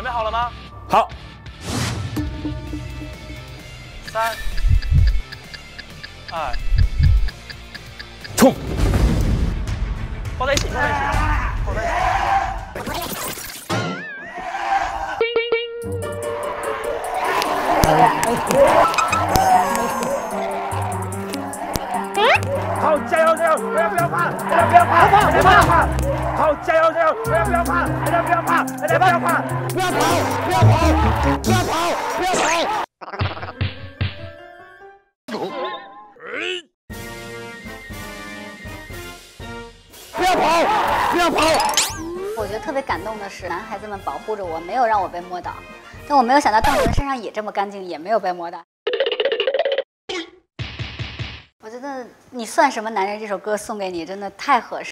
准备好了吗？好。3、2，冲！抱在一起，抱在一起，抱在一起。好，加油加油！不要怕！好，加油！不要怕！大家不要怕！不要跑！不要跑！我觉得特别感动的是，男孩子们保护着我，没有让我被摸倒。但我没有想到，邓伦身上也这么干净，也没有被摸到。我觉得《你算什么男人》这首歌送给你，真的太合适。